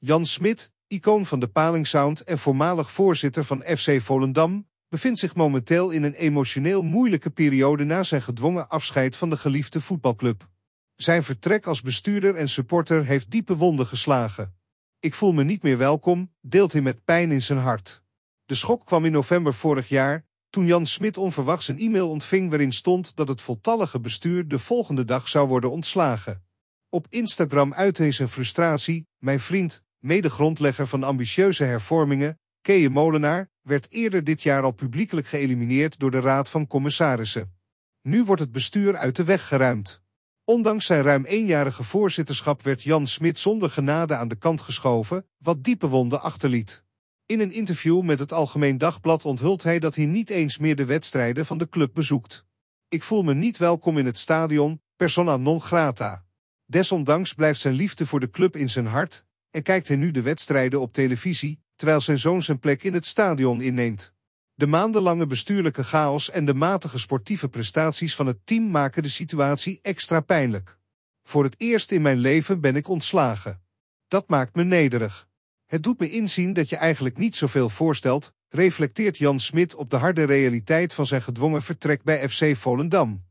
Jan Smit, icoon van de Palingsound en voormalig voorzitter van FC Volendam, bevindt zich momenteel in een emotioneel moeilijke periode na zijn gedwongen afscheid van de geliefde voetbalclub. Zijn vertrek als bestuurder en supporter heeft diepe wonden geslagen. "Ik voel me niet meer welkom," deelt hij met pijn in zijn hart. De schok kwam in november vorig jaar, toen Jan Smit onverwachts een e-mail ontving waarin stond dat het voltallige bestuur de volgende dag zou worden ontslagen. Op Instagram uitte hij zijn frustratie. Mijn vriend, medegrondlegger van ambitieuze hervormingen, Keje Molenaar, werd eerder dit jaar al publiekelijk geëlimineerd door de Raad van Commissarissen. Nu wordt het bestuur uit de weg geruimd. Ondanks zijn ruim eenjarige voorzitterschap werd Jan Smit zonder genade aan de kant geschoven, wat diepe wonden achterliet. In een interview met het Algemeen Dagblad onthult hij dat hij niet eens meer de wedstrijden van de club bezoekt. "Ik voel me niet welkom in het stadion, persona non grata." Desondanks blijft zijn liefde voor de club in zijn hart en kijkt hij nu de wedstrijden op televisie, terwijl zijn zoon zijn plek in het stadion inneemt. De maandenlange bestuurlijke chaos en de matige sportieve prestaties van het team maken de situatie extra pijnlijk. "Voor het eerst in mijn leven ben ik ontslagen. Dat maakt me nederig. Het doet me inzien dat je eigenlijk niet zoveel voorstelt," reflecteert Jan Smit op de harde realiteit van zijn gedwongen vertrek bij FC Volendam.